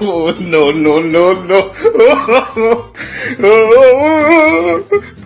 No, no, no, no.